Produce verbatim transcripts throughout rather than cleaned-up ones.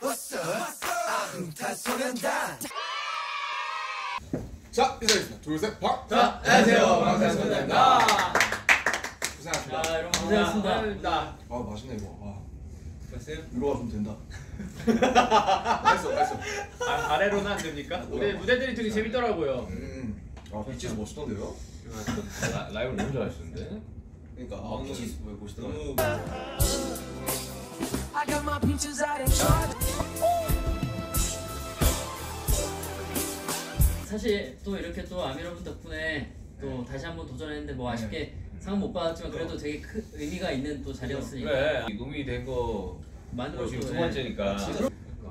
자, 인사드리겠습니다. 둘, 셋, 박자! 안녕하세요, 방탄소년단입니다. 고생하셨습니다. 자, 여러분 고생하셨습니다. 아, 맛있네 이거. 와. 맛있어요? 이거 와주면 된다. 맛있어, 맛있어. 아, 아래로는 안 됩니까? 근데 무대들이 되게 재밌더라고요. 음, 아, 비치즈 멋있던데요? 라이브 너무 잘하시는데? 그러니까, 아, 비치즈 왜 멋있더라고요. I got my peaches out in Georgia. 사실 또 이렇게 또 아미 여러분 덕분에 또 다시 한번 도전했는데 뭐 아쉽게 상은 못 받았지만 그래도 되게 큰 의미가 있는 또 자리였으니까. 그래, 이금이 된 거 만들어 지금 두 번째니까.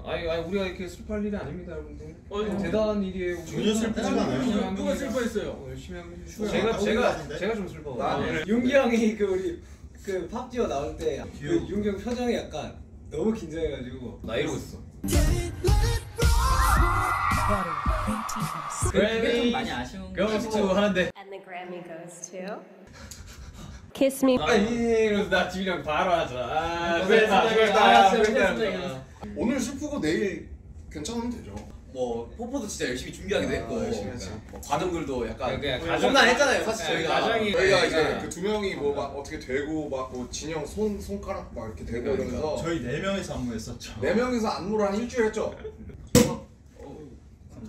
아니, 아니 우리가 이렇게 슬퍼할 일이 아닙니다, 여러분들. 어, 어. 대단한 일이에요. 전혀 슬프지 않아요. 누가 슬퍼했어요? 열심히 하면 제가 제가 제가 좀 슬퍼요. 윤기 형이 그 우리 그 팝지어 나올 때 그 윤경 표정이 약간 너무 긴장해가지고 나 이러고 있어. 그게 좀 많이 아쉬운 거 하는데 And the Grammy goes to Kiss me. 그래서 나 지민이랑 바로 하자. 아, 그랬다, 그랬다, 그랬다. 오늘 슬프고 내일 괜찮으면 되죠. 뭐 포포도 진짜 열심히 준비하기도 했고 아, 열심히 뭐, 과정들도 약간 장난했잖아요. 사실 저희가 과정이 저희가 이제 그 두 명이 뭐 막 어떻게 되고 막 뭐 진영 손 손가락 막 이렇게 되고 그러니까. 이러면서 저희 네 명이서 안무했었죠. 네 명이서 안무를 한 일주일 했죠.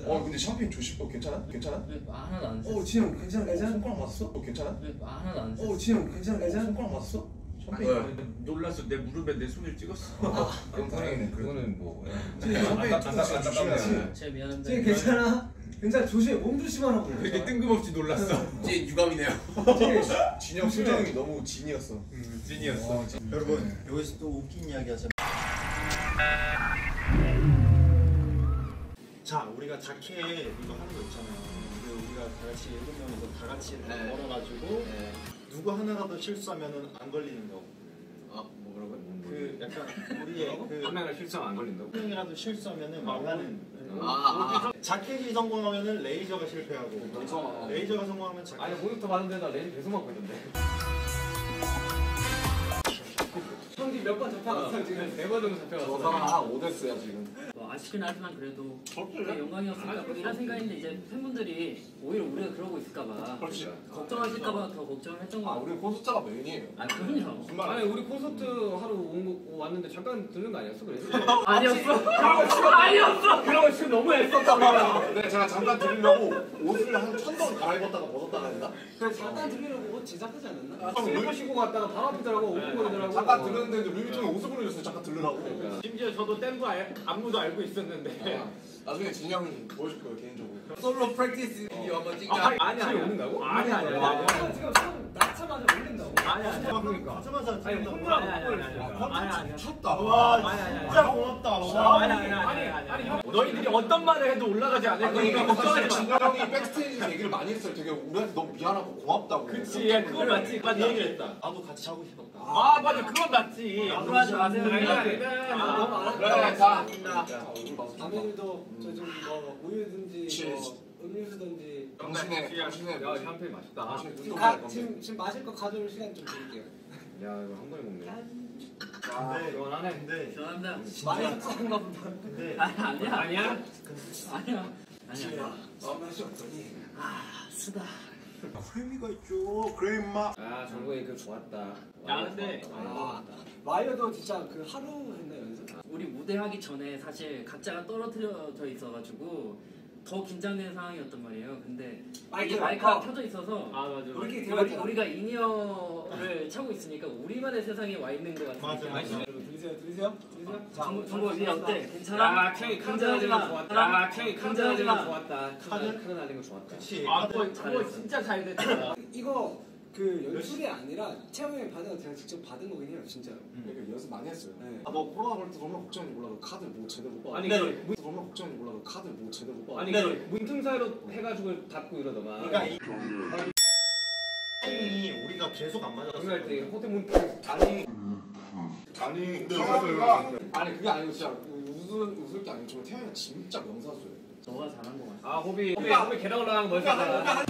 어 근데 샴페인 조심해. 괜찮아? 괜찮아? 하나도 안 써. 어 진영 괜찮아? 괜찮아? 손가락 맞았어? 괜찮아? 하나도 안 써. 어 진영 괜찮아? 괜찮아? 손가락 맞았어? 놀랐어. 내 무릎에 내 손을 찍었어. 그럼 당연히 그거는 뭐. 제 미안한데. 제 괜찮아. 괜찮아. 조심해. 몸 조심하라고. 되게 뜬금없이 놀랐어. 제 유감이네요. 진영 표정이 너무 진이었어. 진이었어. 여러분 여기서 또 웃긴 이야기 하자. 자, 우리가 자켓 이거 하는 거 있잖아요. 우리가 다 같이 일곱 명에서 다 같이 걸어가지고. 누구 하나라도 실수하면은 안 걸리는 거고. 아, 뭐라고요? 그 약간 우리의 그 한 명이라도 실수하면 안 걸린다고? 한 명이라도 실수하면은 망하는. 아, 자켓이 성공하면은 레이저가 실패하고. 그렇죠. 레이저가 성공하면 자켓. 아니 모니터 봤는데 나 레이저 계속 맞고 있던데. 형님 몇 번 접하셨어요 지금? 네 번 정도 접하셨어요. 저가 오 됐어요 지금. 뭐 아쉽긴 하지만 그래도 영광이었으니까 이런 생각인데 이제 팬분들이 오히려 우리가 그러고 있을까봐 걱정하실까봐 더 걱정을 했던 거. 아 우리 콘서트가 메인이에요. 아 그럼요. 아니 우리 콘서트 하러 온 거 왔는데 잠깐 들른 거 아니었어 그래? 아니었어. 아니었어. 그런 거 지금 너무 애썼단 말이야. 네 제가 잠깐 들으려고 옷을 한 천번 갈아입었다가 벗었다가 했나? 그래 잠깐 들으려고 옷 제작하지 않았나? 슬퍼 신고 갔다가 바로 앞이더라고 옷 입고 오더라고. 잠깐 들었는데 루이비통에 옷을 보내줬어요. 잠깐 들으라고. 심지어 저도 댄거 안무도 알고 있었는데 아, 나중에 진이 형이 보여줄 거예요 개인적으로. 솔로 프랙티스 비디오 한번 찍자. 아니 아니 올린다고? 아니 아니 아니 지금 처음 낳자마자 올린다고? 아니 아니 그러니까 낳자마자 아니 홍보라고 아니 아니 미쳤다. 와 진짜 고맙다. 아니 아니 아니 아니 너희들이 어떤 말을 해도 올라가지 않을 거니까 걱정하지 마. 진이 형이 백스테이지에서 얘기를 많이 했어요. 되게 우리한테 너무 미안하고 고맙다고. 그치 그건 맞지. 나 네 얘기를 했다. 나도 같이 하고 싶었다. 아 맞아 그건 맞지. 아무하지 마세요. 너무 알았다. 자네들도 저 좀 뭐 우유든지 뭐 음료수든지 당신의 당신의 야 샴페인 맛있다. 아, 아, 지금 지금 마실 거 가져올 시간 좀 드릴게요. 야 이거 한 번에 먹네. 아 이건 안 했는데. 죄송합니다. 많이 찍은 겁니다. 근데 아니야 아니야 아니야 아니야. 맛이 없더니 아 쓰다. 크레미가 있죠. 크레마. 아 정국이 그 좋았다. 야 근데 아 마이어도 진짜 그 하루 했나 연습? 우리 무대하기 전에 사실 각자가 떨어뜨려져 있어가지고 더 긴장된 상황이었단 말이에요. 근데 마이크, 마이크가 켜져 있어서 아, 맞아, 우리, 우리, 우리가 인이어를 차고 있으니까 우리만의 세상에 와 있는 것 같으니까. 들리세요? 들리세요? 정국이 이제 어때? 괜찮아? 야 캥이 긴장하지 마. 야 캥이 긴장하지 마. 좋았다. 카드 카드 날린 거 좋았다. 그치. 아 그거 진짜 잘 됐다. 이거 그 연출이 아니라 체험의 반응을 제가 직접 받은 거긴 해요 진짜로. 음. 그러니까 연습 많이 했어요. 네. 아 뭐 코로나 걸릴 때 정말 걱정이 몰라도 카드 뭐 제대로 못 봐. 아니 그 문... 정말 걱정이 몰라도 카드 뭐 제대로 못 봐. 아니 그 문틈 사이로 해가지고 닫고 이러더만. 그러니까 이 아니 우리가 계속 안 맞았어. 그날 때 호텔 문 아니 아니 명사수야. 아니 그게 아니고 진짜 웃을 웃을 게 아니고 정말 태연이가 진짜 명사수예요. 너가 잘한 거 같아. 아 호비 호비 호비 계단 올라가는 거 멋있었잖아. 와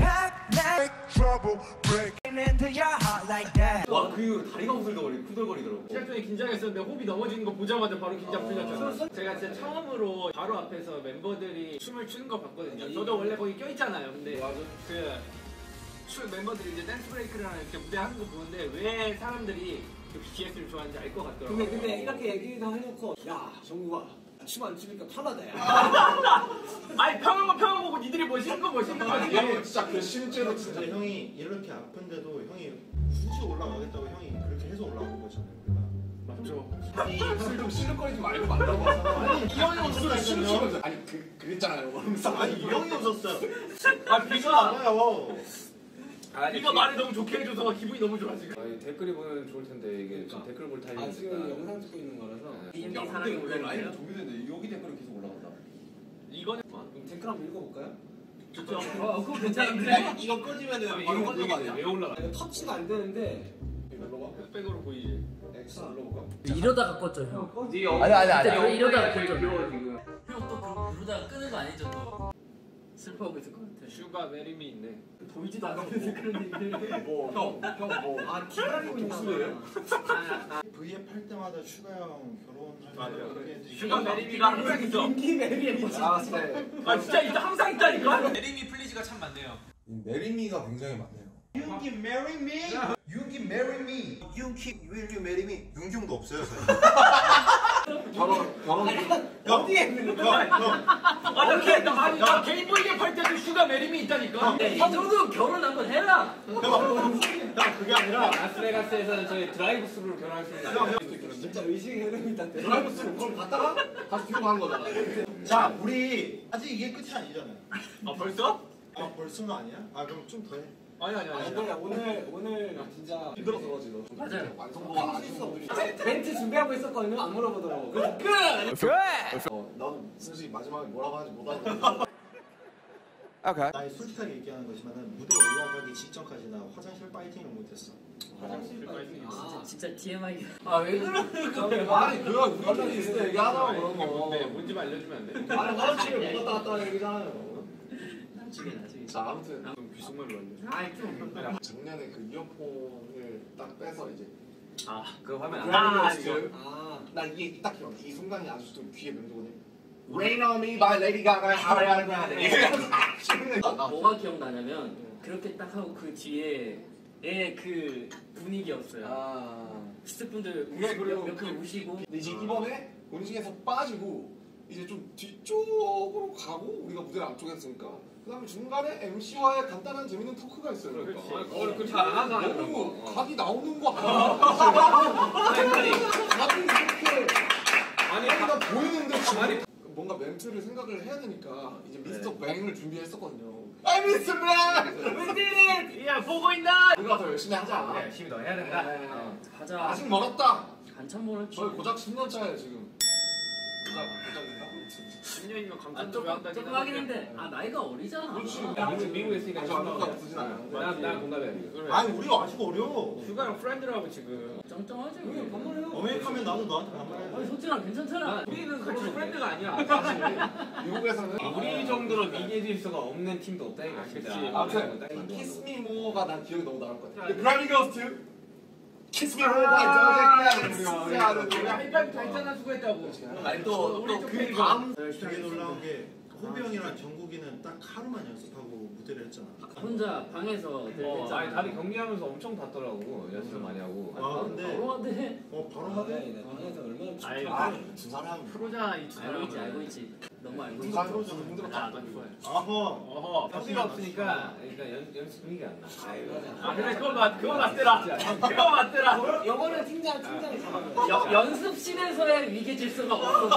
그 다리가 후들거리, 후들거리더라고. 시작 중에 긴장했었는데 호비 넘어지는 거 보자마자 바로 긴장 풀렸잖아. 제가 진짜 처음으로 바로 앞에서 멤버들이 춤을 추는 거 봤거든요. 저도 원래 거기 껴있잖아요. 근데 와, 그 출 멤버들이 이제 댄스 브레이크라는 이렇게 무대 하는 거 보는데 왜 사람들이 비티에스를 좋아하는지 알 것 같더라고요. 근데, 근데 이렇게 얘기도 해놓고 야 정국아 춤 안 추니까 편하다 야. 아니 편한 거 편한 거고 니들이 멋있는 거 멋있는 거지. 아니, 진짜 그 실제로 진짜 형이 이렇게 아픈데도 형이 굳이 올라가겠다고 형이 그렇게 해서 올라온 거잖아요. 맞죠. 입술 좀 시름거리지 말고 만나고 와서. 이 형이 웃었어요. 아니 그, 그랬잖아요. 아니 이 형이 웃었어요. 아 비가 안와요. 이거 말을 너무 좋게 해줘서 기분이 너무 좋아 지금. 아니, 댓글이 보면 좋을 텐데 이게 그러니까. 댓글 볼 타이밍이 아, 지금 일단. 영상 찍고 있는 거라서. 네. 야, 근데 왜 라인이 정비됐는데 여기 댓글이 계속 올라간다. 이거는 아, 그럼 댓글 한번 읽어볼까요? 좋죠. 아, 그거 괜찮은데. 이거 꺼지면은 바로 꺼지거든요. 왜 올라가? 터치가 안 되는데. 눌러봐. 백으로 보이지. 엑스 눌러볼까? 이러다가 껐죠 형. 네, 아니 아니 아니. 이러다가 껐죠 지금. 형 또 그러다가 끄는 거 아니죠 또? 슬퍼하고 있을 것 같아. 슈가 메리미 있네. 보이지도 않는데 그런 얘기를. 뭐, 형, 형 뭐. 아, 기다리고 있나봐요. 브이앱 할 때마다 슈가 형 결혼할 때. 맞아요. 슈가 메리미가 항상 있어. 인기 메리미. 아, 네. 아, 진짜 이거 항상 있다니까? 메리미 플리즈가 참 많네요. 메리미가 굉장히 많네요. You can marry me. You can marry me. You can will you marry me. 윤경도 없어요, 저희. 결혼, 결혼. 어디에 있는 거야? 나 개인 브이앱 할 때도 슈가 메림이 있다니까. 이 정도 결혼 한번 해라. 나 그게 아니라 라스베가스에서는 저희 드라이브스루로 결혼할 수 있는. 진짜 의식의 흐름이다. 드라이브스루 그걸 갔다가 다시 뒤로 가는 거잖아. 자, 우리 아직 이게 끝이 아니잖아요. 아 벌써? 아 벌써는 아니야? 아 그럼 좀 더 해. 아니 아니 아니. 오늘 오늘 오늘 진짜 힘들었어 지금. 맞아요. 완성도가 안 좋아. 멘트 준비하고 있었거든요. 안 물어보더라고. 끝. 끝. 어, 난 솔직히 마지막에 뭐라고 하지 못하고. 오케이. 나 솔직하게 얘기하는 거지만 무대 올라가기 직전까지 나 화장실 파이팅을 못했어. 화장실 파이팅. 아 진짜 디엠아이. 아 왜 그러는 거야? 아니 그거 우리끼리 있을 때 얘기하다가 그런 거. 뭔지 알려주면 안 돼? 아니 화장실을 못 갔다 갔다 얘기잖아요. 자, 아무튼 좀 귓속말로 왔네요. 작년에 그 이어폰을 딱 빼서 이제 아 그거 화면 안 나오는 지금 나 이게 딱 기억나. 이 순간이 아직도 귀에 맴도거든요. Rain on me by Lady Gaga. 아리아나 그란데. 뭐가 기억나냐면 그렇게 딱 하고 그 뒤에 예, 그 분위기였어요. 아 스태프분들 몇 개 우시고. 근데 이제 이번에 음식에서 빠지고 이제 좀 뒤쪽으로 가고 우리가 무대를 앞쪽에 했으니까 그 다음에 중간에 엠씨와의 간단한 재밌는 토크가 있어요. 그러니까 그렇지. 너무 각이 나오는 거 같아. 아니 각이 이렇게 아니 다 보이는데 지금 뭔가 멘트를 생각을 해야 되니까 이제 미스터 뱅을 준비했었거든요. 아이 미스터 뱅! 웬디니! 야 보고 있나! 우리가 더 열심히 하자. 열심히 더 해야 된다. 가자. 아직 멀었다. 한참 멀었지. 저희 고작 십 년 차예요 지금. 십 년이면 감정도 왜 한다니까. 조금 하긴 한데 아 나이가 어리잖아. 그렇지. 미국에 있으니까 나 부진 않아요. 나 공감해. 아니 우리가 아직 어려워. 슈가랑 프렌드라고 지금 짱짱하지. 우리 반말해요. 어메이카면 나도 너한테 반말해. 아니 솔직히 괜찮잖아. 우리는 같이 프렌드가 아니야. 미국에서는 우리 정도로 미개질 수가 없는 팀도 없다니까. 그렇지. 아무튼 키스 미 모어가 난 기억이 너무 나올 것 같아. 브라미 걸스 키스 미 모어 일단 발전한 수고했다고. 아니 또또그 다음 되게 놀라운 게 호비 형이랑 정국이는 딱 하루만 연습하고 무대를 했잖아. 혼자 방에서. 어, 아니 다들 경기하면서 엄청 봤더라고. 연습 음. 많이 하고. 아, 아 근데 바로 하대. 어 바로 하대. 방에서 얼마나 춤춰. 두 사람 프로자 이 두 사람 알고 있지 알고 있지. 너무 알고 있지. 프로자 분들 다 맞는 거야. 어허 어허. 경기가 없으니까 그러니까 연 연습 분위기 안 나. 아 근데 그거 맞 그거 맞더라. 그거 맞더라. 영어는 팀장 팀장이 잡아. 연습실에서의 위계 질서가 없어.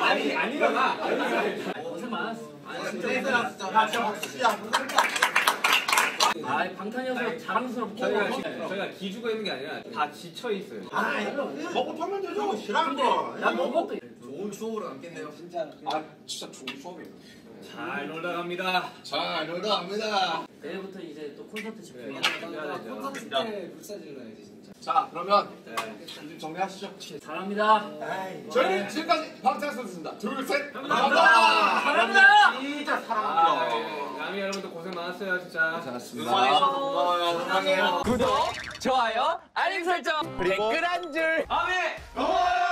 아니 아니잖아. 고생 많았어. 진짜 힘들었어. 야 진짜 박수야. 아 방탄이어서 자랑스럽고 저희가 기죽어 있는 게 아니라 다 지쳐 있어요. 아 먹고 타면 되죠. 싫어하는 거. 난 먹어도 좋은 추억으로 남겠네요. 진짜. 아 진짜 좋은 추억이에요. 잘 놀다 갑니다. 잘 놀다 갑니다. 내일부터 이제 또 콘서트 집중해야 되죠. 콘서트 때 불사질러야지 진짜. 자, 그러면 네. 정리하시죠. 잘합니다. 네. 저희는 지금까지 방탄소년단입니다. 둘, 셋! 감사합니다! 사랑합니다! 진짜 사랑합니다. 아, 야미 여러분들 고생 많았어요, 진짜. 고생하셨습니다. 고마워요. 사랑해요. 구독, 좋아요, 알림 설정, 댓글 한 줄. 아미! 고마워요!